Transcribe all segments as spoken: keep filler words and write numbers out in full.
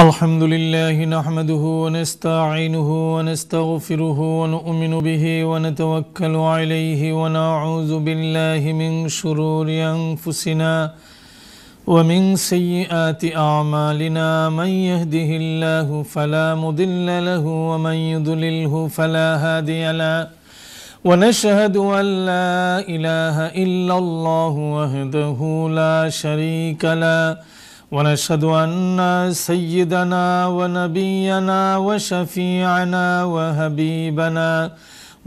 अल्हम्दुलिल्लाहि नहमदुहु व नस्तईनुहु व नस्तगफिरुहु व नुमिनु बिहि व नतवक्कलु अलैहि व नऊज़ु बिल्लाहि मिन शुरूरि अंफुसिना व मिन सय्यिआति अमालिना मन यहदिहिल्लाहु फला मुदिल्ल लहु व मन युद्लिलहु फला हादिय लहु व नशहदु अन ला इलाहा इल्लल्लाहु वहदहु ला शरीक लहु ونشهد أن سيدنا ونبينا وشفيعنا وحبيبنا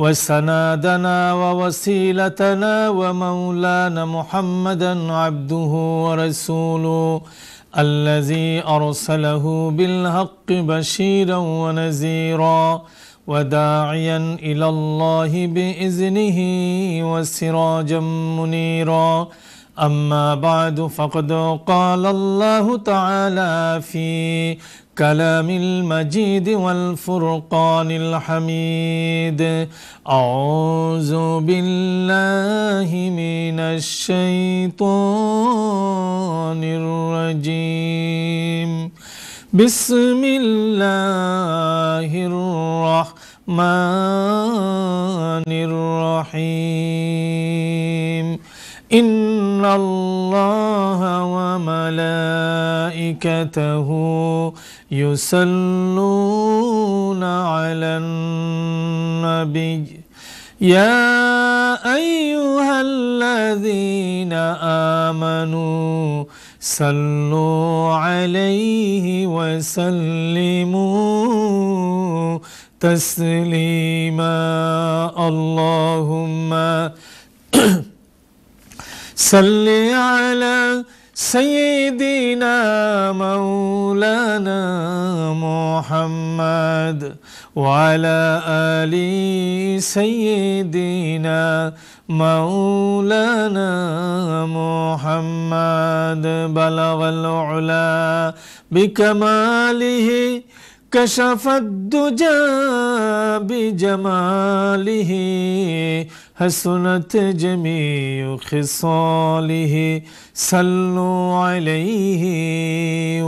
وسندنا ووسيلتنا ومولانا محمدا عبده ورسوله الذي أرسله بالحق بشيرا ونذيرا وداعيا إلى الله بإذنه وسراجا منيرا أما بعد فقد قال الله تعالى في كلام المجيد والفرقان الحميد أعوذ بالله من الشيطان الرجيم بسم الله الرحمن الرحيم إن الله وملائكته يصلون على النبي يا أيها الذين آمنوا صلوا عليه وسلموا تسليما اللهم صل على سيدنا مولانا محمد وعلى آل سيدنا مولانا محمد بلغ العلا بكماله كشف الدجى بجماله حسنت جميع خصاله صلوا عليه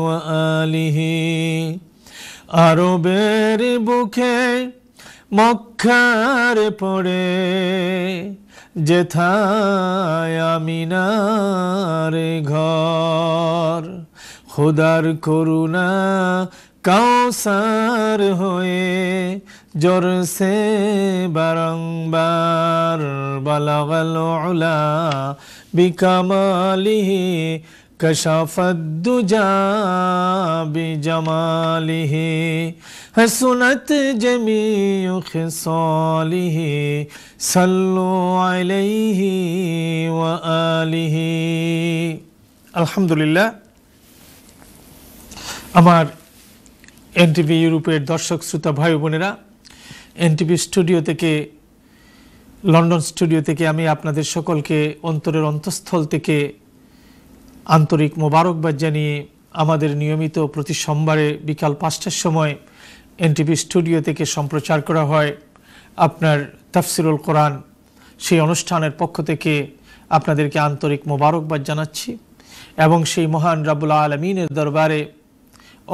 وآله আরবের বুকে মক্কার পরে যেথায় আমিনার ঘর খোদার করুণা কাউসার হয়ে জরসে বারংবার বালাগাল উলা বিকামালিহি কশাফাদ দুজা বিজামালিহি হাসনাত জামিউ খিসালিহি সাল্লু আলাইহি ওয়া আলিহি। আলহামদুলিল্লাহ, আমার এনটিভি ইউরোপের দর্শক শ্রোতা ভাই বোনেরা, এনটিভি স্টুডিও থেকে, লন্ডন স্টুডিও থেকে আমি আপনাদের সকলকে অন্তরের অন্তঃস্থল থেকে আন্তরিক মোবারকবাদ জানিয়ে আমাদের নিয়মিত প্রতি সোমবারে বিকাল পাঁচটার সময় এনটিভি স্টুডিও থেকে সম্প্রচার করা হয় আপনার তাফসিরুল কোরআন, সেই অনুষ্ঠানের পক্ষ থেকে আপনাদেরকে আন্তরিক মোবারকবাদ জানাচ্ছি এবং সেই মহান রাব্বুল আলামিনের দরবারে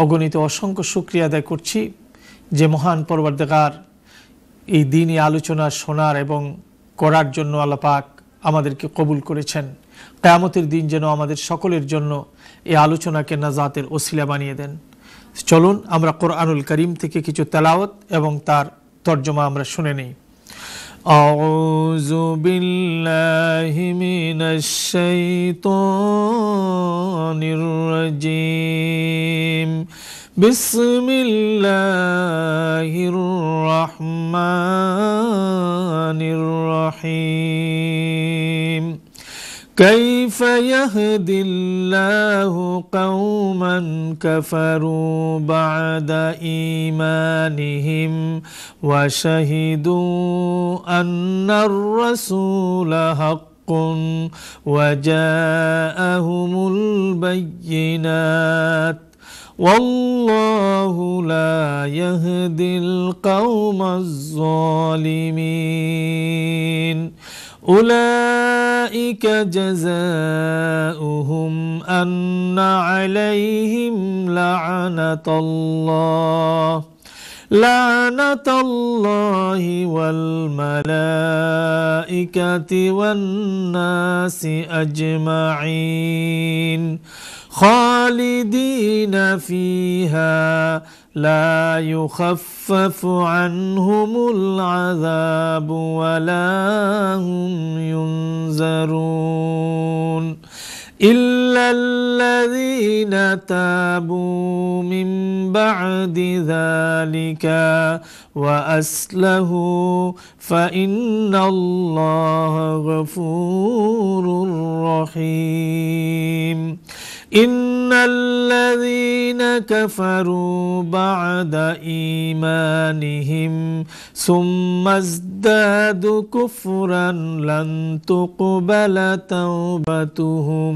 অগণিত অসংখ্য শুক্রিয়া আদায় করছি যে মহান পরবর্তীকার এই দিনই আলোচনা শোনার এবং করার জন্য আল্লাহ পাক আমাদেরকে কবুল করেছেন। কিয়ামতের দিন যেন আমাদের সকলের জন্য এই আলোচনাকে নাজাতের ওসিলা বানিয়ে দেন। চলুন আমরা কোরআনুল করিম থেকে কিছু তেলাওয়াত এবং তার তর্জমা আমরা শুনে নিই। আউযু বিল্লাহি মিনাশ শাইতানির রাজীম বিসমিল্লাহির রাহমানির রাহিম কাইফা ইয়াহদিল্লাহু কওমান কাফারু বা'দা ঈমানিহিম ওয়া শাহিদু আন্নার রাসূলা হাক্কুন وجاءهم البينات والله لا يهدي القوم الظالمين أولئك جزاؤهم أن عليهم لعنة الله لعنة الله والملائكة والناس أجمعين خالدين فيها لا يخفف عنهم العذاب ولا هم ينذرون إلا الذين تابوا من بعد ذلك وأصلحوا فإن الله غفور رحيم إن الذين كفروا بعد إيمانهم ثم ازدادوا كفرا لن تقبل توبتهم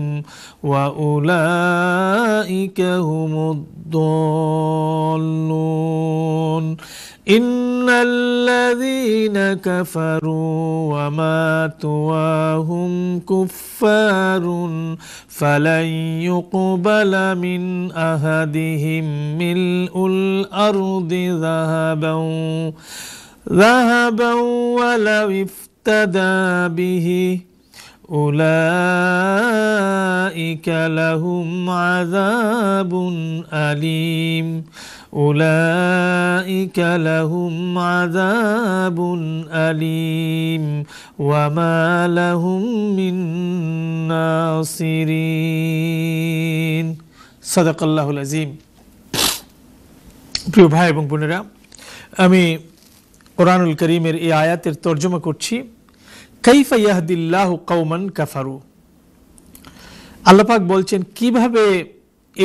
وأولئك هم الضالون إن الذين كفروا وماتوا وهم كفار فلن يقبل من أحدهم ملء الأرض ذهبا ذهبا ولو افتدى به أولئك لهم عذاب أليم أولئك لهم عذاب أليم وما لهم من নাসিরিন। صدق الله العظيم। প্রিয় ভাই এবং বোনেরা, আমি কোরআনুল করিমের এই আয়াতের তর্জমা করছি। কাইফা ইয়াহদিল্লাহু কওমান কাফারু, আল্লাহ পাক বলছেন কিভাবে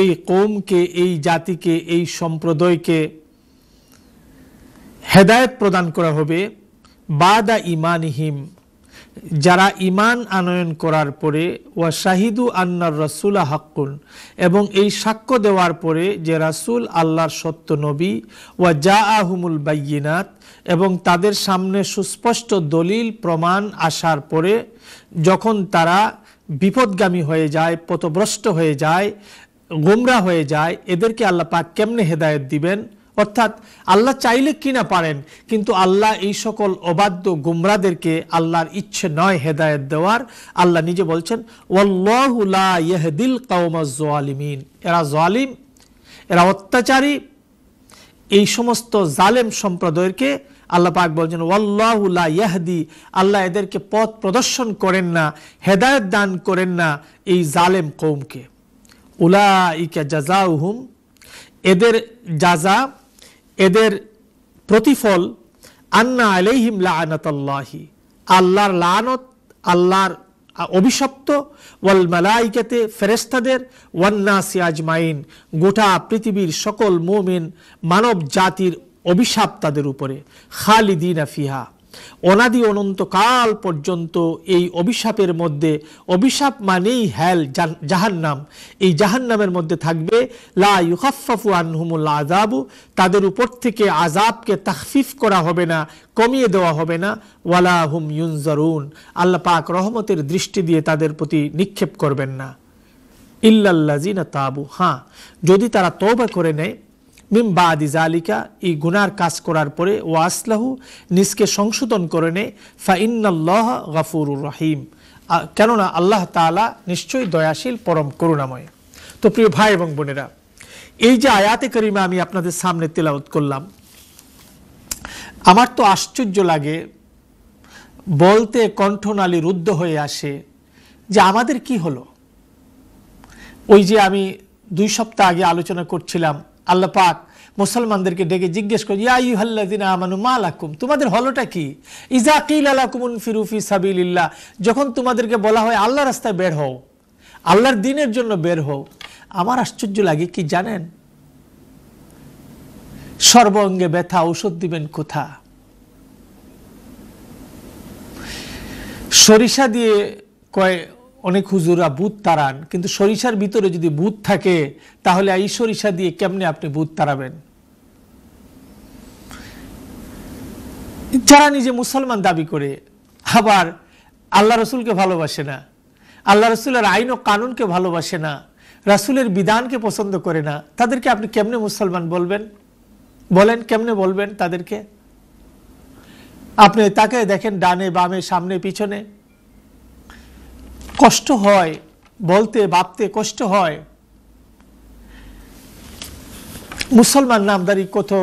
এই কওমকে, এই জাতিকে, এই সম্প্রদায়কে হেদায়েত প্রদান করা হবে বাদা ইমানিহিম, যারা ইমান আনয়ন করার পরে, ওয়া শাহিদু আন্নার রাসূল হাক্কুন, এবং এই সাক্ষ্য দেওয়ার পরে যে রাসূল আল্লাহর সত্য নবী, ওয়া জাআহুমুল বাইয়িনাত, এবং তাদের সামনে সুস্পষ্ট দলিল প্রমাণ আসার পরে যখন তারা বিপদগামী হয়ে যায়, পথভ্রষ্ট হয়ে যায়, গোমরা হয়ে যায়, এদেরকে আল্লাহ পাক কেমনে হেদায়েত দিবেন? অর্থাৎ আল্লাহ চাইলে কি না পারেন, কিন্তু আল্লাহ এই সকল অবাধ্য গোমরাদেরকে আল্লাহর ইচ্ছে নয় হেদায়েত দেওয়ার। আল্লাহ নিজে বলছেন ওয়াল্লাহু লা ইয়াহদিল কওমাজ জালিমিন, এরা জালিম, এরা অত্যাচারী, এই সমস্ত জালেম সম্প্রদায়কে আল্লাহ পাক বলছেন ওয়াল্লাহু লা ইয়াহদি, আল্লাহ এদেরকে পথ প্রদর্শন করেন না, হেদায়েত দান করেন না এই জালেম কওমকে। উলাইকা জাযাউহুম, এদের জাযা, এদের প্রতিফল, আন্না আলাইহিম লাআনাতুল্লাহি, আল্লাহর লানত, আল্লাহর অভিশপ্ত, ওয়াল মালাইকাতে, ফেরেশতাদের, ওয়ান নাসি আজমাইন, গোটা পৃথিবীর সকল মুমিন মানব জাতির অভিশাপ তাদের উপরে। খালিদিনা ফিহা, অনাদি অনন্তকাল পর্যন্ত এই অভিশাপের মধ্যে, অভিশাপ মানেই হেল, জাহান্নাম, এই জাহান্নামের মধ্যে থাকবে। লা ইউখাফফু আনহুমুল আযাবু, তাদের উপর থেকে আযাবকে তাখফিফ করা হবে না, কমিয়ে দেওয়া হবে না। ওয়ালা হুম ইউনজারুন, আল্লাহ পাক রহমতের দৃষ্টি দিয়ে তাদের প্রতি নিক্ষেপ করবেন না। ইল্লাল্লাযিনা তাবু, হ্যাঁ যদি তারা তওবা করে নেয়, মিন বাদি যালিকা, এই গুনার কাজ করার পরে, ওয়া আসলাহু, নিজকে সংশোধন করে নে, ফা ইন্নাল্লাহ গাফুরুর রহিম, কেননা আল্লাহ তাআলা নিশ্চয়ই দয়াশীল পরম করুণাময়। তো প্রিয় ভাই এবং বোনেরা, এই যে আয়াতে কারিমা আমি আপনাদের সামনে তেলাওয়াত করলাম, আমার তো আশ্চর্য লাগে, বলতে কণ্ঠনালী রুদ্ধ হয়ে আসে যে আমাদের কি হলো। ওই যে আমি দুই সপ্তাহ আগে আলোচনা করছিলাম, আল্লাহ পাক মুসলমানদেরকে ডেকে জিজ্ঞেস করি, ইয়া আইয়ুহাল্লাযিনা আমানু মা লাকুম, তোমাদের হলটা কি? ইযা কিলা লাকুম ইনফিরু ফি সাবিলিল্লাহ, যখন তোমাদেরকে বলা হয় আল্লাহর রাস্তায় বের হও, আল্লাহর দ্বীনের জন্য বের হও। আমার আশ্চর্য লাগে কি জানেন, সর্বাঙ্গে ব্যথা, ঔষধ দিবেন কোথা? সরিষা দিয়ে কয় অনেক হুজুরা ভূত তাড়ান, কিন্তু সরিষার ভিতরে যদি ভূত থাকে তাহলে এই সরিষা দিয়ে কেমনে আপনি ভূত তাড়াবেন? যারা নিজে মুসলমান দাবি করে, আবার आल्ला रसुल के भलोबासे ना, आल्ला रसुलर आईन और कानून के भलोबासे ना, रसुलर विधान के पसंद करे ना, तादेरके आपनी केमने मुसलमान बोलबेन? बोलें केमने बोलबेन तादेरके? आपनी ताके देखें डाने बामे सामने पीछने, कष्ट हय बोलते भाबते कष्ट हय। मुसलमान नामदारी कत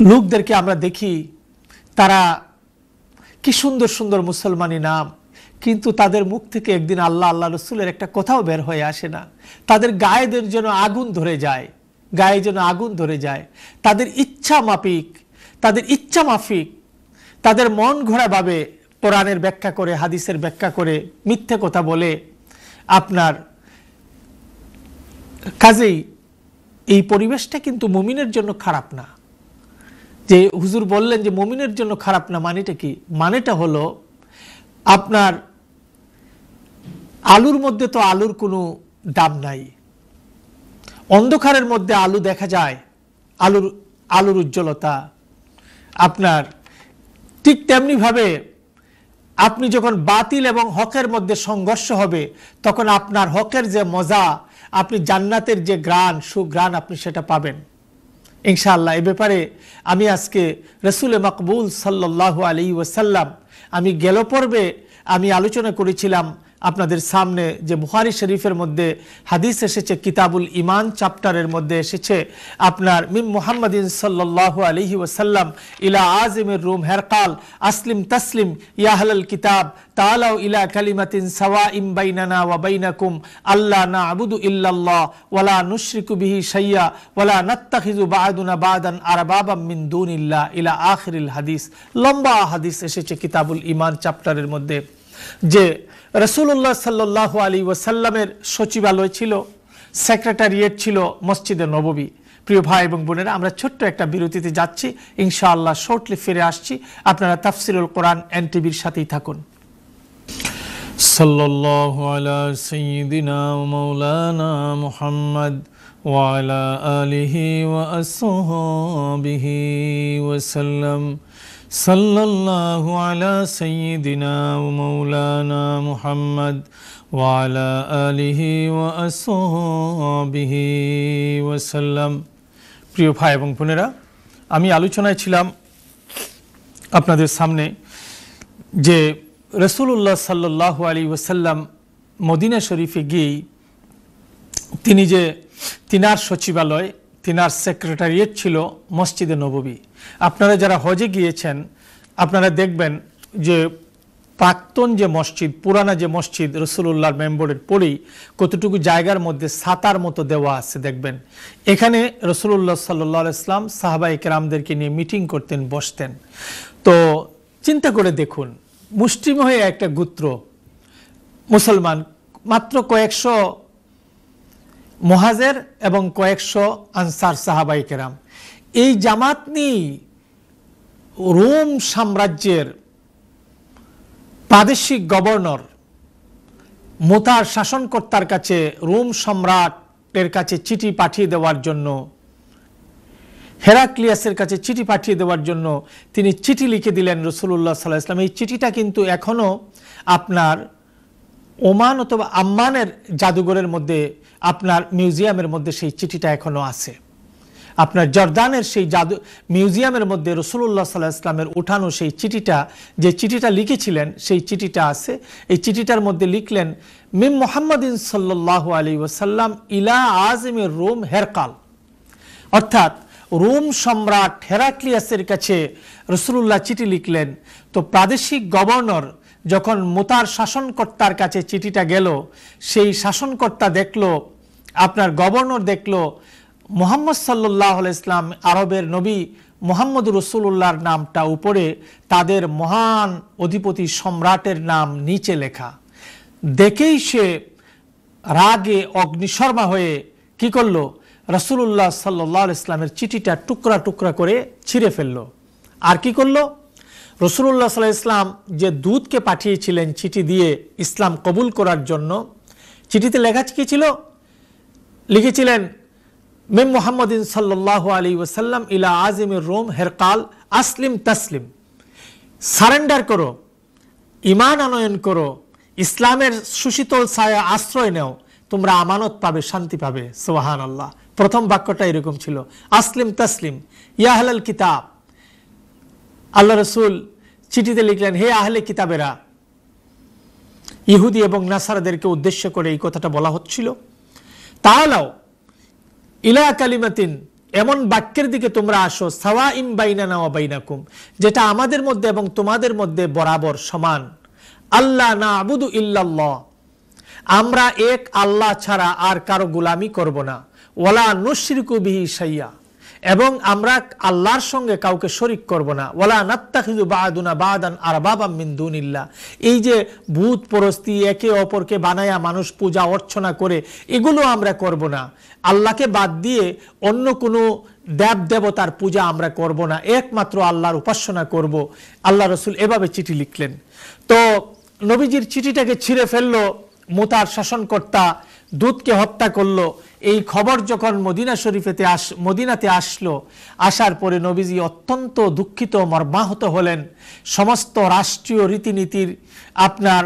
लोकদেরকে আমরা দেখি, তারা কি সুন্দর সুন্দর মুসলমানি নাম, কিন্তু তাদের মুখ থেকে একদিন আল্লাহ আল্লাহ রাসূলের একটা কথাও বের হয়ে আসে না। তাদের গায়েদের যেন আগুন ধরে যায়, গায়ে যেন আগুন ধরে যায়। তাদের ইচ্ছা মাফিক, তাদের ইচ্ছা মাফিক, তাদের মন ঘোরা ভাবে কোরআনের ব্যাখ্যা করে, হাদিসের ব্যাখ্যা করে, মিথ্যে কথা বলে। আপনার কাজেই এই পরিবেশটা কিন্তু মুমিনের জন্য খারাপ না। যে হুজুর বললেন যে মুমিনের জন্য খারাপ না, মানেটা কি? মানেটা হলো আপনার আলোর মধ্যে তো আলোর কোনো দাম নাই, অন্ধকারের মধ্যে আলো দেখা যায়, আলোর আলোর উজ্জ্বলতা। আপনার ঠিক তেমনিভাবে আপনি যখন বাতিল এবং হকের মধ্যে সংঘর্ষ হবে, তখন আপনার হকের যে মজা, আপনি জান্নাতের যে গ্রাণ, সুগ্রাণ, আপনি সেটা পাবেন ইনশাআল্লাহ। এ ব্যাপারে আমি আজকে রসুল মকবুল সাল্লাল্লাহু আলাইহি ওয়াসাল্লাম, আমি গেল পর্বে আমি আলোচনা করেছিলাম আপনাদের সামনে যে বুখারী শরীফের মধ্যে হাদিস এসেছে, কিতাবুল ইমান চ্যাপ্টারের মধ্যে এসেছে আপনার মিম মুহাম্মাদিন সাল্লাল্লাহু আলাইহি ওয়াসাল্লাম ইলা আযিমির রুম হেরকাল আসলিম তাসলিম ইয়া আহলাল কিতাব তাআলাউ ইলা কালিমাতিন সাওয়াইম বাইনানা ওয়া বাইনাকুম আল্লা না'বুদু ইল্লাল্লাহ ওয়া লা নুশরিকু বিহি শাইয়া ওয়া লা নাত্তাখিযু বা'দুনা বা'দান আরবাবাম মিন দুনিল্লাহ ইলা আখিরিল হাদিস। লম্বা হাদিস এসেছে কিতাবুল ইমান চ্যাপ্টারের মধ্যে, যে রাসূলুল্লাহ সাল্লাল্লাহু আলাইহি ওয়াসাল্লামের সচিবালয় ছিল, সেক্রেটারিয়েট ছিল মসজিদে নববী। প্রিয় ভাই এবং বোনেরা, আমরা ছোট্ট একটা বিরতিতে যাচ্ছি, ইনশাআল্লাহ শর্টলি ফিরে আসছি। আপনারা তাফসিরুল কোরআন এনটিভির সাথেই থাকুন। সাল্লাল্লাহু আলা সাইয়্যিদিনা ওয়া মাওলানা মুহাম্মদ ওয়া আলা আলিহি ওয়া আসহাবিহি ওয়া সাল্লাম। सल्लल्लाहु अला सय्यिदिना व मौलाना मुहम्मद व अला आलिहि व असहाबिहि व सल्लम। प्रिय भाई एवं बोनेरा, आमी आलोचनाय छिलाम आपनादेर सामने जे रसूलुल्लाह सल्लल्लाहु आलैहि वसल्लम मदिना शरीफे गिये तिनि जे तिनार सचिवालय, तिनार सेक्रेटारिएट छिलो मस्जिदे नबवी। আপনারা যারা হজে গিয়েছেন আপনারা দেখবেন যে প্রাক্তন যে মসজিদ, পুরানা যে মসজিদ রসুলুল্লাহর মেম্বরের পরেই কতটুকু জায়গার মধ্যে সাতার মতো দেওয়া আছে দেখবেন। এখানে রসুলুল্লাহ সাল্লাল্লাহু আলাইহি ওয়াসাল্লাম সাহাবা ইকরামদেরকে নিয়ে মিটিং করতেন, বসতেন। তো চিন্তা করে দেখুন, মুসলিম হয়ে একটা গোত্র মুসলমান, মাত্র কয়েকশো মুহাজির এবং কয়েকশো আনসার সাহাবা ইকরাম, এই জামাত নিয়ে রোম সাম্রাজ্যের প্রাদেশিক গভর্নর মোতার শাসনকর্তার কাছে, রোম সম্রাটের কাছে চিঠি পাঠিয়ে দেওয়ার জন্য, হেরাক্লিয়াসের কাছে চিঠি পাঠিয়ে দেওয়ার জন্য তিনি চিঠি লিখে দিলেন রাসূলুল্লাহ সাল্লাল্লাহু আলাইহি ওয়াসাল্লাম। এই চিঠিটা কিন্তু এখনও আপনার ওমান অথবা আম্মানের জাদুঘরের মধ্যে, আপনার মিউজিয়ামের মধ্যে সেই চিঠিটা এখনও আছে। আপনার জর্দানের সেই জাদু মিউজিয়ামের মধ্যে রসুল্লাহ সাল্লাহ ইসলামের উঠানো সেই চিঠিটা, যে চিঠিটা লিখেছিলেন সেই চিঠিটা আছে। এই চিঠিটার মধ্যে লিখলেন মিম মুহাম্মাদিন সাল্লাল্লাহু আলাইহি ওয়াসাল্লাম ইলা আযিমির রোম হেরকাল, অর্থাৎ রোম সম্রাট হেরাক্লিয়াসের কাছে রসুল্লাহ চিঠি লিখলেন। তো প্রাদেশিক গভর্নর যখন মোতার শাসনকর্তার কাছে চিঠিটা গেল, সেই শাসনকর্তা দেখলো, আপনার গভর্নর দেখলো মুহাম্মদ সাল্লাল্লাহু আলাইহি ওয়াসাল্লাম, আরবের নবী মুহাম্মদ রাসূলুল্লাহর নামটা উপরে, তাদের মহান অধিপতি সম্রাটের নাম নিচে লেখা। দেখেই সে রাগে অগ্নিশর্মা হয়ে কি করল, রাসূলুল্লাহ সাল্লাল্লাহু আলাইহি ওয়াসাল্লামের চিঠিটা টুকরা টুকরা করে ছিঁড়ে ফেলল। আর কি করল, রাসূলুল্লাহ সাল্লাল্লাহু আলাইহি ওয়াসাল্লাম যে দূতকে পাঠিয়েছিলেন চিঠি দিয়ে ইসলাম কবুল করার জন্য, চিঠিতে লেখা কি ছিল, লিখেছিলেন মিম মুহাম্মাদিন সাল্লাল্লাহু আলাইহি ওয়াসাল্লাম ইলা আযিমির রোম হেরকাল আসলিম তাসলিম। সারেন্ডার করো, ইমান আনয়ন করো, ইসলামের সুশীতল ছায়া আশ্রয় নেও, তোমরা আমানত পাবে, শান্তি পাবে। সুবহানাল্লাহ। প্রথম বাক্যটা এরকম ছিল, আসলিম তাসলিম ইয়া আহলাল কিতাব। আল্লাহ রাসূল চিঠিতে লিখলেন, হে আহলে কিতাবেরা। ইহুদি এবং নাসারাদেরকে উদ্দেশ্য করে এই কথাটা বলা হচ্ছিল। তাহলেও ইলা কালিমাতিন, এমন বাক্যের দিকে তোমরা আসো, সাওয়া ইম বাইনানা ওয়া বাইনাকুম, যেটা আমাদের মধ্যে এবং তোমাদের মধ্যে বরাবর সমান। আল্লাহ না'বুদু ইল্লাল্লাহ, আমরা এক আল্লাহ ছাড়া আর কারো গোলামি করব না। ওয়ালা নুশরিকু বিহি শাইয়া, এবং আমরা আল্লাহর সঙ্গে কাউকে শরিক করব না। ওয়ালা নাত্তাখিযু বা'দুনা বা'দান আরবাবাম মিন দুনিল্লাহ, এই যে ভূত পরস্তি একে অপরকে বানায়া মানুষ পূজা অর্চনা করে, এগুলো আমরা করব না। আল্লাহকে বাদ দিয়ে অন্য কোনো দেব দেবতার পূজা আমরা করব না, একমাত্র আল্লাহর উপাসনা করব। আল্লাহ রাসূল এভাবে চিঠি লিখলেন। তো নবীজির চিঠিটাকে ছিঁড়ে ফেললো মুতার শাসনকর্তা, দুধকে হত্যা করলো। এই খবর যখন মদিনা শরীফেতে আস মদিনাতে আসলো, আসার পরে নবীজি অত্যন্ত দুঃখিত, মর্মাহত হলেন। সমস্ত রাষ্ট্রীয় রীতিনীতির আপনার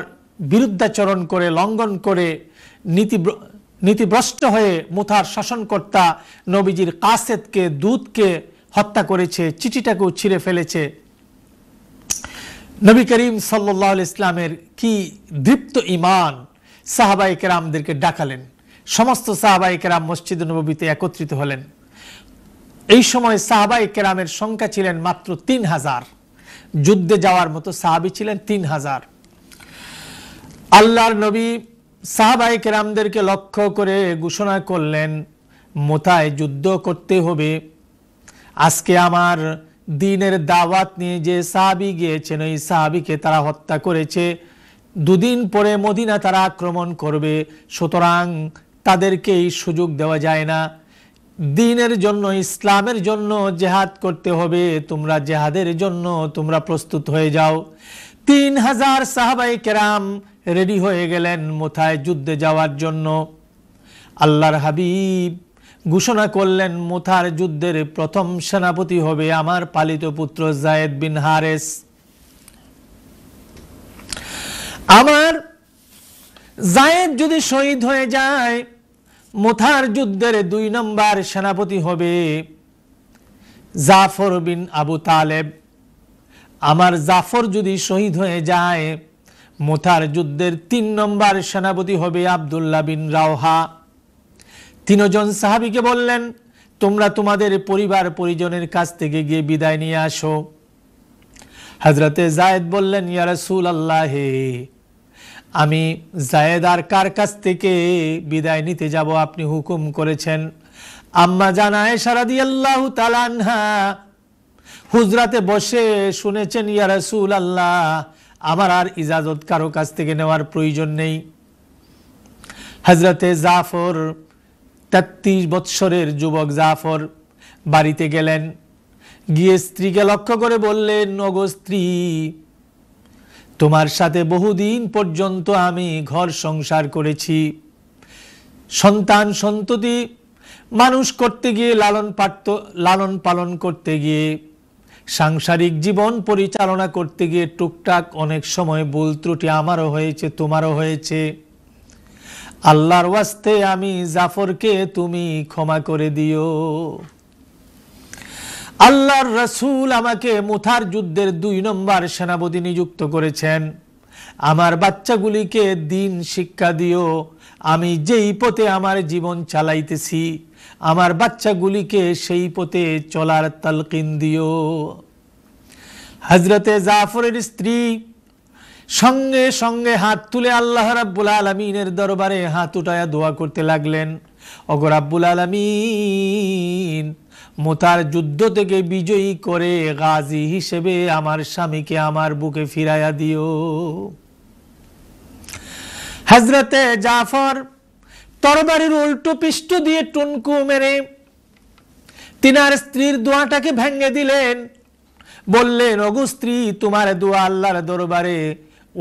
বিরুদ্ধাচরণ করে, লঙ্ঘন করে, নীতি নীতিভ্রষ্ট হয়ে মুতার শাসনকর্তা নবীজির কাসেদকে, দুধকে হত্যা করেছে, চিঠিটাকেও ছিঁড়ে ফেলেছে। নবী করিম সাল্লাল্লাহু আলাইহি ইসলামের কি দৃপ্ত ইমান! সাহাবায়ে কেরামদেরকে ডাকালেন, সমস্ত সাহাবায়ে কেরাম মসজিদ নববীতে একত্রিত হলেন। এই সময় সাহাবায়ে কেরামের সংখ্যা ছিলেন মাত্র তিন হাজার, যুদ্ধে যাওয়ার মতো সাহাবী ছিলেন তিন হাজার। আল্লাহর নবী সাহাবায়ে কেরামদেরকে লক্ষ্য করে ঘোষণা করলেন, মোতায় যুদ্ধ করতে হবে। আজকে আমার দ্বীনের দাওয়াত নিয়ে যে সাহাবী গিয়েছেন, ওই সাহাবীকে তারা হত্যা করেছে। দুদিন পরে মদিনা তারা আক্রমণ করবে, সুতরাং তাদেরকে এই সুযোগ দেওয়া যায় না। দ্বীনের জন্য, ইসলামের জন্য জিহাদ করতে হবে, তোমরা জিহাদের জন্য তোমরা প্রস্তুত হয়ে যাও। তিন হাজার সাহাবায়ে কেরাম রেডি হয়ে গেলেন মুতায় যুদ্ধে যাওয়ার জন্য। আল্লাহর হাবিব ঘোষণা করলেন, মুতার যুদ্ধের প্রথম সেনাপতি হবে আমার পালিত পুত্র যায়েদ বিন হারেস। আমার যায়েদ যদি শহীদ হয়ে যায়, মুতার যুদ্ধের দুই নম্বর সেনাপতি হবে জাফর বিন আবু তালেব। আমার জাফর যদি শহীদ হয়ে যায়, মুতার যুদ্ধের তিন নম্বর সেনাপতি হবে আবদুল্লাহ বিন রাওহা। তিনজন সাহাবীকে বললেন, তোমরা তোমাদের পরিবার পরিজনের কাছ থেকে গিয়ে বিদায় নিয়ে আসো। হযরতে যায়েদ বললেন, ইয়া রাসূলুল্লাহ, আমি যায়েদ আর কার কাছ থেকে বিদায় নিতে যাব? আপনি হুকুম করেছেন। আম্মা জান আয়েশা রাদিয়াল্লাহু তাআলা আনহা হুজরাতে বসে শুনেছেন, ইয়া রাসূলুল্লাহ, আমার আর ইজাজত কারো কাছ থেকে নেওয়ার প্রয়োজন নেই। হযরতে জাফর, তেত্রিশ বৎসরের যুবক জাফর, বাড়িতে গেলেন। গিয়ে স্ত্রীকে লক্ষ্য করে বললেন, ওগো স্ত্রী, তোমার সাথে বহুদিন পর্যন্ত আমি ঘর সংসার করেছি, সন্তান সন্ততি মানুষ করতে গিয়ে, লালন পাত্র লালন পালন করতে গিয়ে, সাংসারিক জীবন পরিচালনা করতে গিয়ে টুকটাক অনেক সময় ভুল ত্রুটি আমারও হয়েছে, তোমারও হয়েছে। আল্লাহর ওয়াস্তে আমি জাফরকে তুমি ক্ষমা করে দিও। আল্লাহর রাসূল আমাকে মুতার যুদ্ধের দুই নম্বর সেনাপতি নিযুক্ত করেছেন। আমার বাচ্চাগুলিকে দ্বীন শিক্ষা দিও। আমি যেই পথে আমার জীবন চালাইতেছি, আমার বাচ্চাগুলিকে সেই পথে চলার তালকিন দিও। হযরতে জাফরের স্ত্রী সঙ্গে সঙ্গে হাত তুলে আল্লাহ রাব্বুল আলামিনের দরবারে হাত উঠায়া দোয়া করতে লাগলেন, ওগো রাব্বুল আলামিন, মুতার যুদ্ধ থেকে বিজয়ী করে গাজী হিসেবে আমার স্বামীকে আমার বুকে ফিরাইয়া দিও। হযরতে জাফর তরবারির উল্টো পিষ্ট দিয়ে টুনকু মেরে তিনার স্ত্রীর দোয়াটাকে ভেঙে দিলেন। বললেন, ওগো স্ত্রী, তোমার দোয়া আল্লাহর দরবারে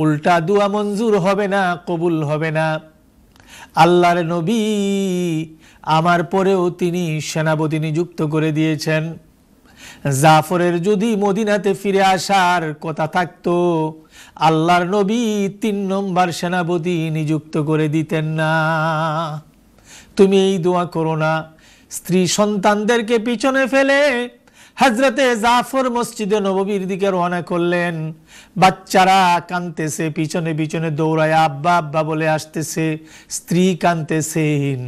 উল্টা দোয়া মঞ্জুর হবে না, কবুল হবে না। আল্লাহর নবী আমার পরেও তিনি সেনাপতি নিযুক্ত করে দিয়েছেন। জাফরের যদি মদিনাতে ফিরে আসার কথা থাকতো আল্লাহর নবী তিন নম্বর সেনাপতি নিযুক্ত করে দিতেন না। তুমি এই দোয়া করো না, স্ত্রী সন্তানদেরকে পিছনে ফেলে হযরতে জাফর মসজিদে নববীর দিকে রওনা করলেন। বাচ্চারা কাঁদতেছে, পিছনে পিছনে দৌড়ায় আব্বা আব্বা বলে আসতেছে, স্ত্রী কাঁদতেছেন।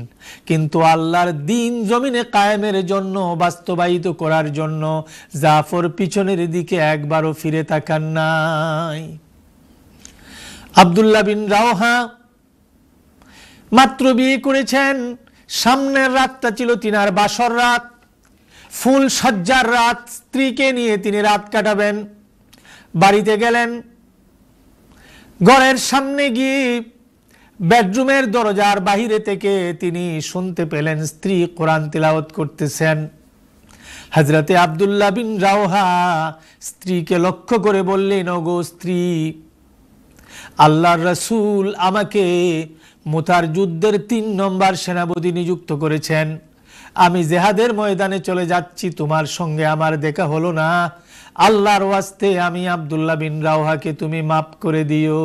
কিন্তু আল্লাহর দ্বীন জমিনে কায়েমের জন্য বাস্তবায়িত করার জন্য জাফর পিছনের দিকে একবারও ফিরে তাকান নাই। আব্দুল্লাহ বিন রাওহা মাত্র বিয়ে করেছেন, সামনের রাতটা ছিল তিনার বাসর রাত, ফুল সজ্জার রাত, স্ত্রীকে নিয়ে তিনি রাত কাটাবেন। বাড়িতে গেলেন, ঘরের সামনে গিয়ে বেডরুমের দরজার বাহিরে থেকে তিনি শুনতে পেলেন স্ত্রী কোরআন তেলাওয়াত করতেছেন। হযরতে আব্দুল্লাহ বিন রাওহা স্ত্রীকে লক্ষ্য করে বললেন, ওগো স্ত্রী, আল্লাহর রাসূল আমাকে মুতার যুদ্ধের তিন নম্বর সেনাপতি নিযুক্ত করেছেন, আমি জেহাদের ময়দানে চলে যাচ্ছি, তোমার সঙ্গে আমার দেখা হলো না, আল্লাহর ওয়াস্তে আমি আব্দুল্লাহ বিন রাওহাকে তুমি মাফ করে দিও।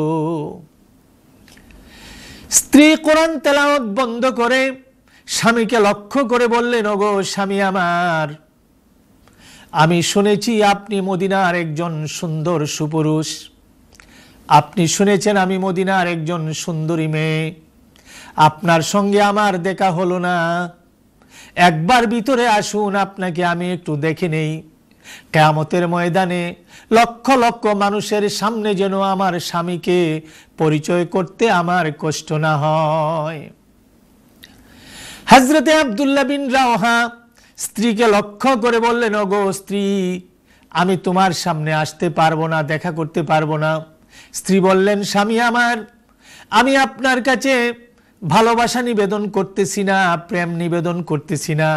স্ত্রী কোরআন তেলাওয়াত বন্ধ করে স্বামীকে লক্ষ্য করে বললেন, ওগো স্বামী আমার, আমি শুনেছি আপনি মদিনার একজন সুন্দর সুপুরুষ, আপনি শুনেছেন আমি মদিনার একজন সুন্দরী মেয়ে, আপনার সঙ্গে আমার দেখা হলো না, একবার ভিতরে আসুন, আপনাকে আমি একটু দেখে নেই, কিয়ামতের ময়দানে লক্ষ লক্ষ মানুষের সামনে যেন আমার স্বামীকে পরিচয় করতে আমার কষ্ট না হয়। হযরতে আব্দুল্লাহ বিন রাওহা স্ত্রীকে লক্ষ্য করে বললেন, ওগো স্ত্রী, আমি তোমার সামনে আসতে পারবো না, দেখা করতে পারবো না। স্ত্রী বললেন, স্বামী আমার, আমি আপনার কাছে ভালোবাসা নিবেদন করতেছি না, প্রেম নিবেদন করতেছি না,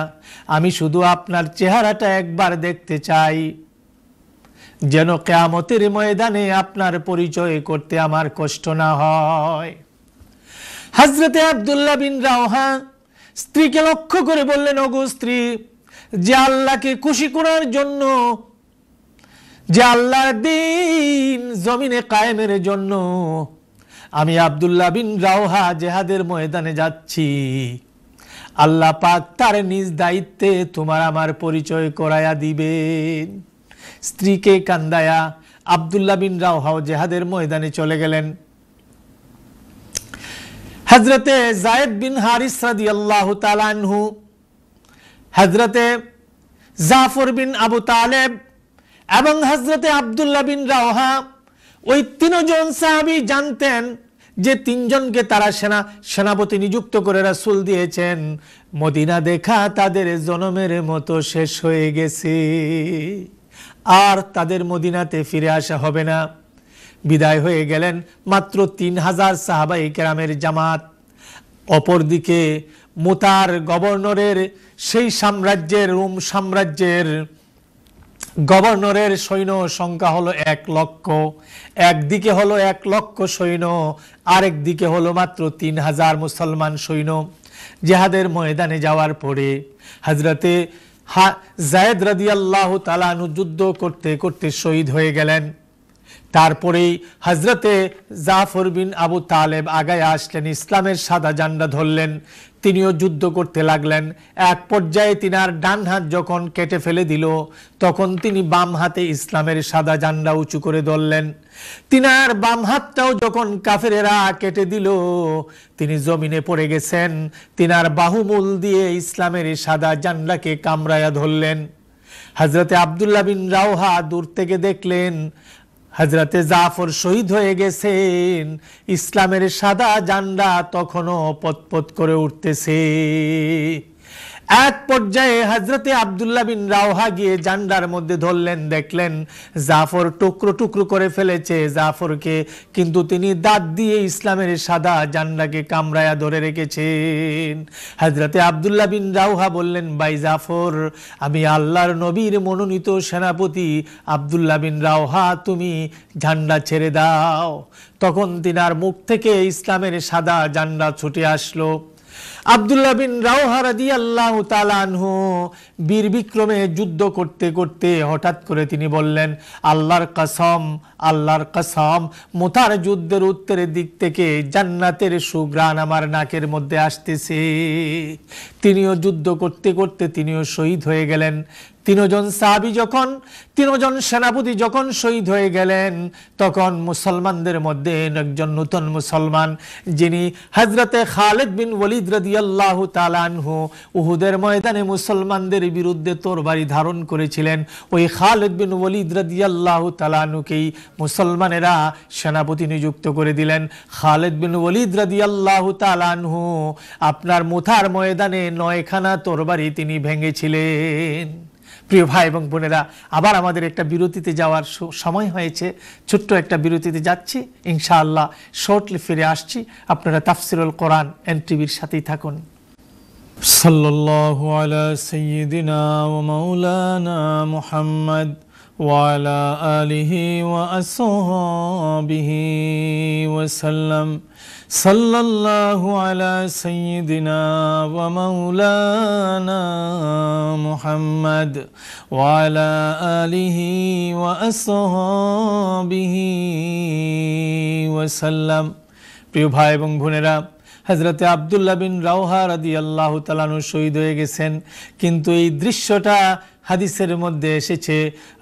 আমি শুধু আপনার চেহারাটা একবার দেখতে চাই, যেন কিয়ামতের ময়দানে আপনার পরিচয় করতে আমার কষ্ট না হয়। হযরতে আব্দুল্লাহ বিন রাওহা স্ত্রীকে লক্ষ্য করে বললেন, ওগো স্ত্রী, যে আল্লাহকে খুশি করার জন্য, যে আল্লাহর দ্বীন জমিনে কায়েমের জন্য আমি আব্দুল্লাহ বিন রাওহা জিহাদের ময়দানে যাচ্ছি, আল্লাহ পাক তার নিজ দায়িত্বে তোমার আমার পরিচয় করায়া দিবেন। স্ত্রীকে কান্দায়া আব্দুল্লাহ বিন রাওহাও জিহাদের ময়দানে চলে গেলেন। হযরতে যায়েদ বিন হারিস রাদিয়াল্লাহু তাআলা আনহু, হযরতে জাফর বিন আবু তালেব এবং হযরতে আব্দুল্লাহ বিন রাওহা, ওই তিনজন সাহাবী জানতেন যে তিনজনকে তারা সেনা সেনাপতি নিযুক্ত করে রাসূল দিয়েছেন। মদিনা দেখা তাদের জনমের মতো শেষ হয়ে গেছে, আর তাদের মদিনাতে ফিরে আসা হবে না। বিদায় হয়ে গেলেন মাত্র তিন হাজার সাহাবায়ে কেরামের জামাত। অপরদিকে মুতার গভর্নরের, সেই সাম্রাজ্যের, রোম সাম্রাজ্যের গভর্নরের সৈন্য সংখ্যা হলো এক লক্ষ। একদিকে হলো এক লক্ষ সৈন্য, আরেক দিকে হলো মাত্র তিন হাজার মুসলমান সৈন্য। জিহাদের ময়দানে যাওয়ার পরে হযরতে যায়েদ রাদিয়াল্লাহু তাআলা আনহু যুদ্ধ করতে করতে শহীদ হয়ে গেলেন। তারপরেই হযরতে জাফর বিন আবু তালেব আগায় আসলেন, ইসলামের সাদা ঝান্ডা ধরলেন, তিনিও যুদ্ধ করতে লাগলেন। এক পর্যায়ে তিনার ডান হাত যখন কেটে ফেলে দিল, তখন তিনি বাম হাতে ইসলামের সাদা ঝান্ডা উঁচু করে ধরলেন। তিনার বাম হাতটাও যখন কাফেরেরা কেটে দিল, তিনি জমিনে পড়ে গেছেন, তিনার বাহুমূল দিয়ে ইসলামের সাদা ঝান্ডাকে কামড়ায়া ধরলেন। হযরতে আব্দুল্লাহ বিন রাওহা দূর থেকে দেখলেন হযরতে জাফর শহীদ হয়ে গেছেন, ইসলামের সাদা ঝান্ডা তখনও পতপত করে উঠতেছে। এক পর্যায়ে হযরতে আব্দুল্লাহ বিন রাওহা গিয়ে ঝান্ডার মধ্যে ধরলেন, দেখলেন জাফর টুকরো টুকরো করে ফেলেছে জাফরকে, কিন্তু তিনি দাঁত দিয়ে ইসলামের সাদা ঝান্ডাকে কামড়ায়া ধরে রেখেছেন। হযরতে আব্দুল্লাহ বিন রাওহা বললেন, ভাই জাফর, আমি আল্লাহর নবীর মনোনীত সেনাপতি আব্দুল্লাহ বিন রাওহা, তুমি ঝান্ডা ছেড়ে দাও। তখন তিনার মুখ থেকে ইসলামের সাদা ঝান্ডা ছুটে আসলো। अब्दुल्लाह बिन रावहा रदियल्लाहु ताआला आनहु वीर विक्रमे युद्ध करते करते हठात् करे तिनी बोललेन आल्लाहर कसम आल्लाहर कसम मुतार युद्धेर उत्तरेर दिक थेके जान्नातेर सुघ्राण आमार नाकेर मध्ये आसतेछे। तिनिও युद्ध करते करते तिनिও शहीद हये गेलेन। तीनों साहाबी जखन तीनों सेनापति जखन शहीद हो गेलेन तखन मुसलमानदेर मध्य एकजन नूतन मुसलमान जिनि हजरते खालिद बिन वलिद रदियल्लाहु ताआला आनहु उहुदेर मैदाने मुसलमानदेर बिरुद्धे तोरबारी धारण करेछिलेन ओई खालिद बिन वलिद रदियल्लाहु ताआला आनहुकेई मुसलमानेरा सेनापति नियुक्त करे दिलेन। खालिद बिन वलिद रदियल्लाहु ताआला आनहु आपनार मुथार मैदाने नयखाना तोरबारी तिनि भेंगेछिलेन। প্রিয় ভাই এবং বোনেরা আবার আমাদের একটা বিরতিতে যাওয়ার সময় হয়েছে, ছোট্ট একটা বিরতিতে যাচ্ছি, ইনশাআল্লাহ শর্টলি ফিরে আসছি। আপনারা তাফসিরুল কোরআন এনটিভির সাথেই থাকুন। সাল্লাল্লাহু আলা সাইয়্যিদিনা ওয়া মাওলানা মুহাম্মদ ওয়া আলা আলিহি ওয়া আসহাবিহি ওয়া সাল্লাম। সাল্লাল্লাহু আলা সাইয়্যিদিনা ওয়া মাওলানা মুহাম্মদ ওয়া আলা আলিহি ওয়া আসহাবিহি ওয়া সাল্লাম। প্রিয় ভাই এবং বোনেরা हजरते अब्दुल्लाह बिन रावहा रदियल्लाहु ताआला आनहु शहीद हो गेছেন किन्तु এই দৃশ্যটা হাদিসের মধ্যে এসেছে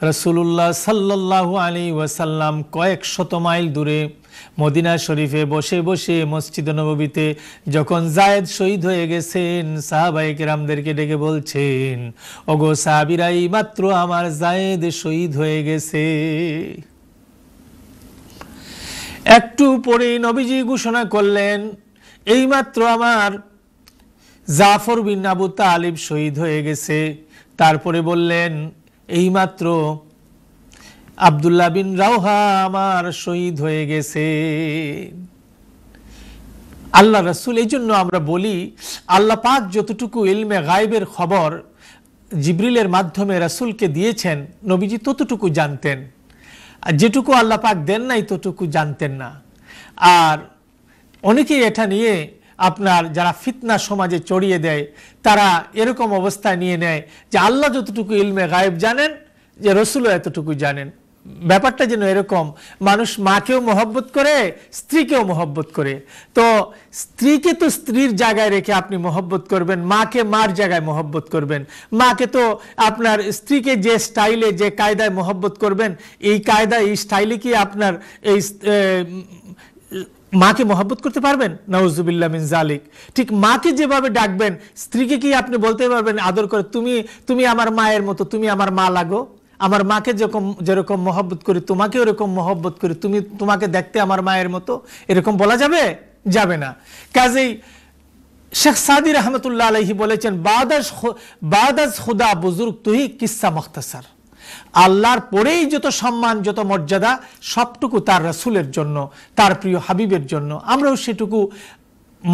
রাসূলুল্লাহ সাল্লাল্লাহু আলাইহি ওয়াসাল্লাম কয়েক শত মাইল দূরে মদিনা শরীফে বসে বসে মসজিদ নববীতে যখন যায়েদ শহীদ হয়ে গেছেন সাহাবায়ে কেরামদেরকে ডেকে বলছেন ওগো সাহাবীরা এইমাত্র আমার যায়েদ শহীদ হয়ে গেছে। একটু পরে নবীজি ঘোষণা করলেন এইমাত্র আমার জাফর বিন আবু তালিব শহীদ হয়ে গেছে। তারপরে বললেন এইমাত্র আব্দুল্লাহ বিন রাওহা আমার শহীদ হয়ে গেছে। আল্লাহ রাসূল এই জন্য আমরা বলি আল্লাহ পাক যতটুকু ইলমে গায়েবের খবর জিবরিলের মাধ্যমে রাসূলকে দিয়েছেন নবীজি ততটুকু জানতেন, আর যেটুকু আল্লাহ পাক দেন নাই ততটুকু জানতেন না। আর অনেকেই এটা নিয়ে আপনার যারা ফিতনা সমাজে চড়িয়ে দেয় তারা এরকম অবস্থা নিয়ে নেয় যে আল্লাহ যতটুকু ইলমে গায়েব জানেন যে রাসূলও এতটুকু জানেন। ব্যাপারটা যেন এরকম মানুষ মাকেও মহব্বত করে স্ত্রীকেও মহব্বত করে, তো স্ত্রীকে তো স্ত্রীর জায়গায় রেখে আপনি মহব্বত করবেন, মাকে মার জায়গায় মহব্বত করবেন, মাকে তো আপনার স্ত্রীকে যে স্টাইলে যে কায়দায় মহব্বত করবেন এই কায়দা এই স্টাইলে কি আপনার এই माँ के मोहब्बत करते पारबेन नाउजुबिल्लाह मिन जालिक। ठीक माँ के जेभावे डाकबेन स्त्री के कि आपनी बोलते पारबेन आदर करे तुमी तुमी आमार मायेर मतो तुमी आमार मा लागो, आमार माँ के जेरकम जेरकम मोहब्बत करी तुम्हें ओरकम मोहब्बत करी तुमी तुम्हें देखते आमार मायेर मतो एरकम बोला जाबे जाबे ना। काजेई शेख सादी रहमतुल्लाह अलैहि बोलेछेन बादास बादास खुदा बुजुर्ग तुही किस्सा मुख्तसर। আল্লাহর পরেই যত সম্মান যত মর্যাদা সবটুকু তার রাসূলের জন্য তার প্রিয় হাবিবের জন্য। আমরাও সেটুকু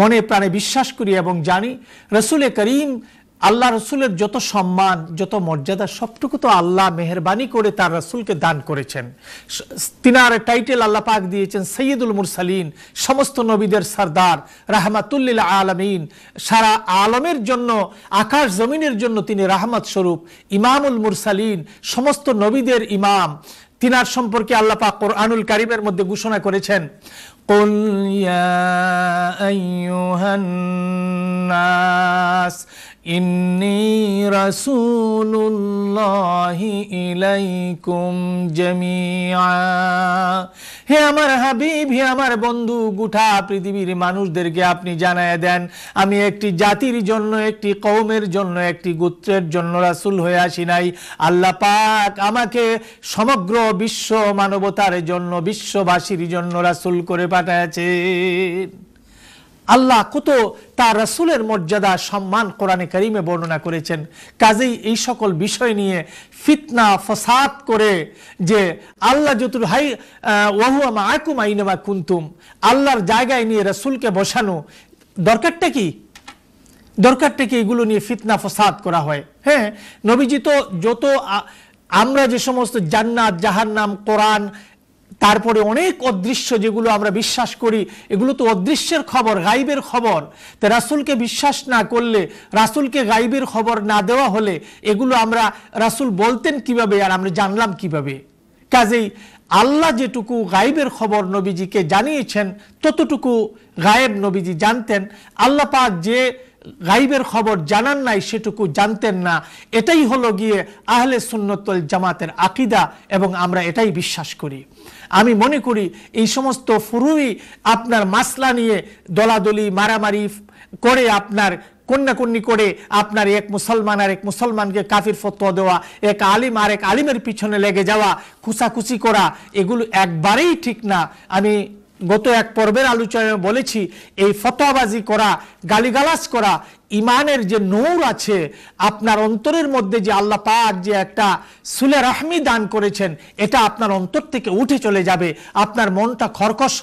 মনে প্রাণে বিশ্বাস করি এবং জানি রাসূল করিম আল্লাহ রাসূলের যত সম্মান যত মর্যাদা সবটুকু তো আল্লাহ মেহেরবানি করে তার রাসূলকে দান করেছেন। তিনার টাইটেল আল্লাহ পাক দিয়েছেন সাইয়্যিদুল মুরসালিন, সমস্ত নবীদের সরদার, রাহমাতুল লিল আলামিন, সারা আলমের জন্য আকাশ জমিনের জন্য তিনি রাহমত স্বরূপ, ইমামুল মুরসালিন, সমস্ত নবীদের ইমাম। তিনার সম্পর্কে আল্লাহ পাক কোরআনুল কারীমের মধ্যে ঘোষণা করেছেন قل يا أيها الناس إني رسول الله إليكم جميعا। हे आमार हबीब हे आमार बंधु गुठा पृथिवीर मानुषदेरके आपनी जानाया देन आमी एकटी जातिर जन्य एकटी कौमेर जन्य एकटी गोत्रेर जन्य रासूल हये आसि नाई, आल्लाह पाक आमाके समग्र विश्व मानवतार जन्य विश्वबासीर जन्य रासूल करे पाठायेछेन। আল্লাহ কত তার রাসূলের মর্যাদা সম্মান কোরআনে কারীমে বর্ণনা করেছেন। কাজেই এই সকল বিষয় নিয়ে ফিতনা ফসাদ করে যে আল্লাহ যতটুকু হাই ওয়া হুয়া মাআকুম আইনামা কুনতুম আল্লাহর জায়গায় নিয়ে রাসূলকে বসানো দরকারটা কি, দরকারটা কি এগুলো নিয়ে ফিতনা ফসাদ করা হয়। হ্যাঁ নবীজি তো যত আমরা যে সমস্ত জান্নাত জাহান্নাম কোরআন তারপরে অনেক অদৃশ্য যেগুলো আমরা বিশ্বাস করি এগুলো তো অদৃশ্যের খবর, গায়েবের খবর। তে রাসূলকে বিশ্বাস না করলে, রাসূলকে গায়েবের খবর না দেওয়া হলে এগুলো আমরা রাসূল বলতেন কিভাবে আর আমরা জানলাম কিভাবে? কাজেই আল্লাহ যেটুকু গায়েবের খবর নবীজিকে জানিয়েছেন ততটুকু গায়েব নবীজি জানতেন, আল্লাহ পাক যে গায়েবের খবর জানান নাই সেটুকু জানতেন না। এটাই হলো গিয়ে আহলে সুন্নাত ওয়াল জামাতের আকীদা এবং আমরা এটাই বিশ্বাস করি। আমি মনে করি এই সমস্ত ফুরুই আপনার মাসলা নিয়ে দলাদলি মারামারি করে আপনার কন্যাকন্যি করে আপনার এক মুসলমান আর এক মুসলমানকে কাফির ফতোয়া দেওয়া, এক আলিম আর এক আলিমের পিছনে লেগে যাওয়া, খুসাখুসি করা, এগুলো একবারেই ঠিক না। আমি গত এক পর্বের আলোচনায় বলেছি এই ফতোয়াবাজি করা, গালিগালাজ করা ইমানের যে নূর আছে আপনার অন্তরের মধ্যে, যে আল্লাহ পাক যে একটা সুলে রাহমি দান করেছেন এটা আপনার অন্তর থেকে উঠে চলে যাবে, আপনার মনটা খরকশ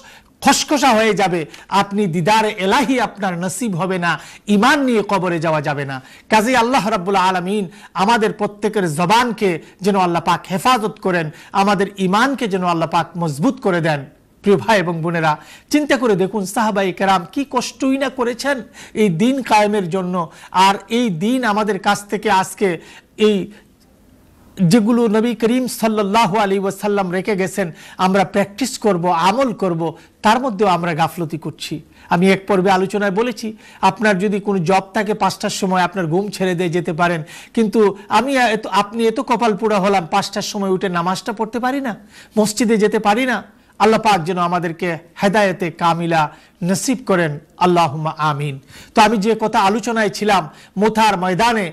খসখসা হয়ে যাবে, আপনি দিদারে এলাহি আপনার নসিব হবে না, ইমান নিয়ে কবরে যাওয়া যাবে না। কাজেই আল্লাহ রাব্বুল আলামিন আমাদের প্রত্যেকের জবানকে যেন আল্লাহ পাক হেফাজত করেন, আমাদের ইমানকে যেন আল্লাহ পাক মজবুত করে দেন। প্রিয় ভাই এবং বোনেরা, চিন্তা করে দেখুন সাহাবায়ে কেরাম কি কষ্টই না করেছেন এই দিন কায়েমের জন্য। আর এই দিন আমাদের কাছ থেকে আজকে এই যেগুলো নবী করিম সাল্লাল্লাহু আলাইহি ওয়াসাল্লাম রেখে গেছেন আমরা প্র্যাকটিস করব, আমল করব, তার মধ্যেও আমরা গাফলতি করছি। আমি এক পর্বে আলোচনায় বলেছি আপনার যদি কোনো জব থাকে পাঁচটার সময় আপনার ঘুম ছেড়ে দিয়ে যেতে পারেন, কিন্তু আমি এত আপনি এত কপালপোড়া হলাম পাঁচটার সময় উঠে নামাজটা পড়তে পারি না, মসজিদে যেতে পারি না। আল্লাহ পাক যেন আমাদেরকে হেদায়েতে কামিলা নসিব করেন, আল্লাহুম্মা আমিন। তো আমি যে কথা আলোচনায় ছিলাম মুতার ময়দানে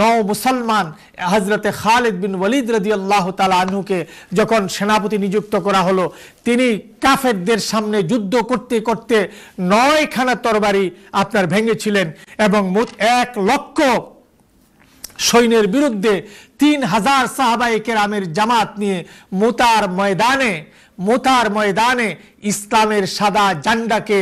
নও মুসলমান হযরতে খালিদ বিন ওয়ালিদ রাদিয়াল্লাহু তাআলা আনহুকে যখন সেনাপতি নিযুক্ত করা হলো, তিনি কাফেরদের সামনে যুদ্ধ করতে করতে নয়খানা তরবারি আপনার ভেঙেছিলেন এবং মোট এক লক্ষ সৈন্যের বিরুদ্ধে তিন হাজার সাহাবায়ে কেরামের জামাত নিয়ে মুতার ময়দানে মুতার ময়দানে ইসলামের সাদা ঝান্ডাকে,